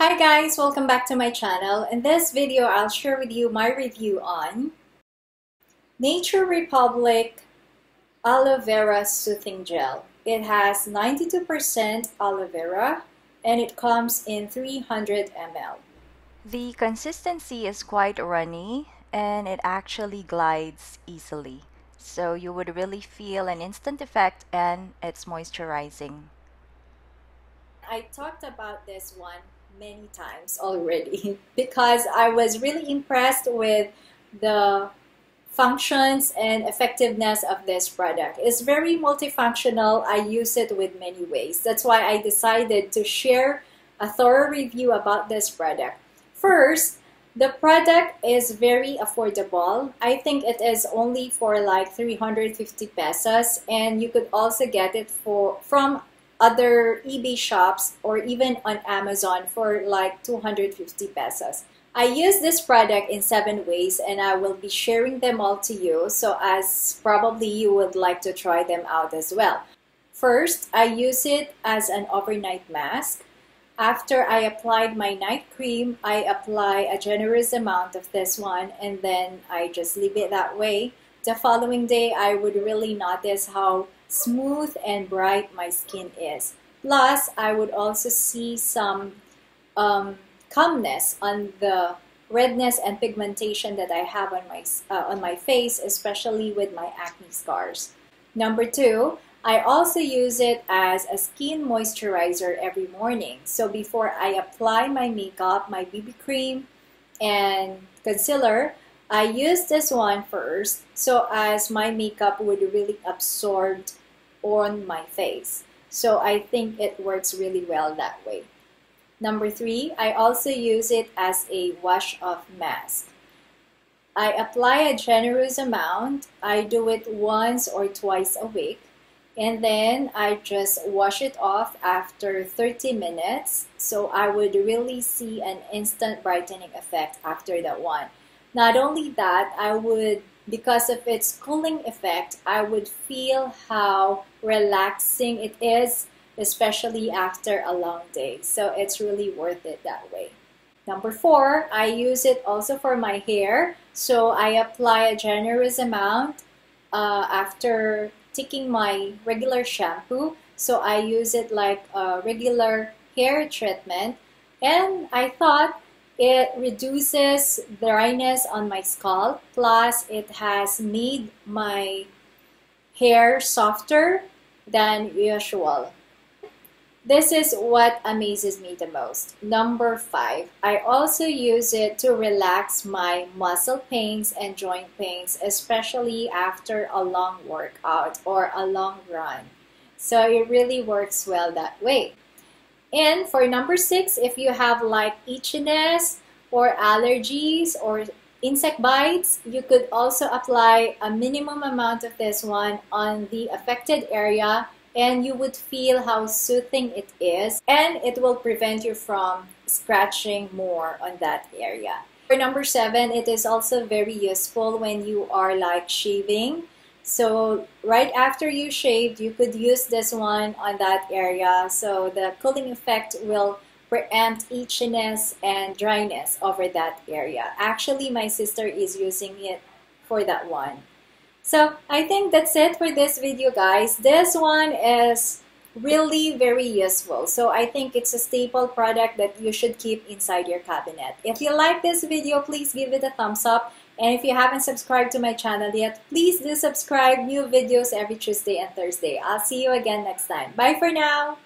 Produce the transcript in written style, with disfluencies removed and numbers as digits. Hi guys, welcome back to my channel. In this video, I'll share with you my review on Nature Republic Aloe Vera Soothing Gel. It has 92% aloe vera and it comes in 300 ml. The consistency is quite runny and it actually glides easily. So you would really feel an instant effect and it's moisturizing. I talked about this one many times already because I was really impressed with the functions and effectiveness of this product. It's very multifunctional. I use it with many ways. That's why I decided to share a thorough review about this product. First, the product is very affordable. I think it is only for like 350 pesos, and you could also get it from other eBay shops or even on Amazon for like 250 pesos. I use this product in 7 ways and I will be sharing them all to you, so as probably you would like to try them out as well. First, I use it as an overnight mask. After I applied my night cream, I apply a generous amount of this one and then I just leave it that way. The following day, I would really notice how smooth and bright my skin is. Plus, I would also see some calmness on the redness and pigmentation that I have on my face, especially with my acne scars. Number 2, I also use it as a skin moisturizer every morning. So before I apply my makeup, my BB cream and concealer, I use this one first, so as my makeup would really absorb on my face. So I think it works really well that way. Number 3, I also use it as a wash-off mask. I apply a generous amount. I do it once or twice a week, and then I just wash it off after 30 minutes. So I would really see an instant brightening effect after that one. Not only that, because of its cooling effect, I would feel how relaxing it is, especially after a long day. So it's really worth it that way. Number 4, I use it also for my hair. So I apply a generous amount after taking my regular shampoo. So I use it like a regular hair treatment, and I thought it reduces dryness on my scalp, plus it has made my hair softer than usual. This is what amazes me the most. Number 5, I also use it to relax my muscle pains and joint pains, especially after a long workout or a long run. So it really works well that way. And for number 6, if you have like itchiness or allergies or insect bites, you could also apply a minimum amount of this one on the affected area, and you would feel how soothing it is, and it will prevent you from scratching more on that area. For number 7, it is also very useful when you are like shaving. So right after you shaved, you could use this one on that area. So the cooling effect will preempt itchiness and dryness over that area. Actually, my sister is using it for that one. So I think that's it for this video, guys. This one is really very useful. So I think it's a staple product that you should keep inside your cabinet. If you like this video, please give it a thumbs up. And if you haven't subscribed to my channel yet, please do subscribe. New videos every Tuesday and Thursday. I'll see you again next time. Bye for now!